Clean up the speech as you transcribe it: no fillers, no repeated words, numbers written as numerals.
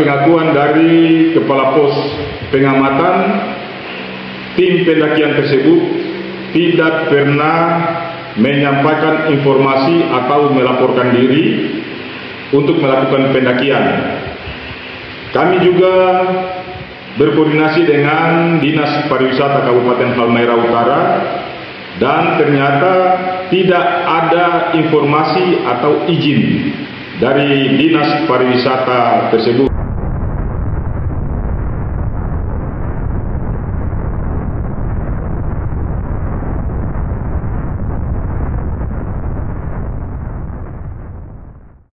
pengakuan dari Kepala Pos Pengamatan, tim pendakian tersebut tidak pernah menyampaikan informasi atau melaporkan diri untuk melakukan pendakian. Kami juga berkoordinasi dengan Dinas Pariwisata Kabupaten Halmahera Utara dan ternyata tidak ada informasi atau izin dari Dinas Pariwisata tersebut.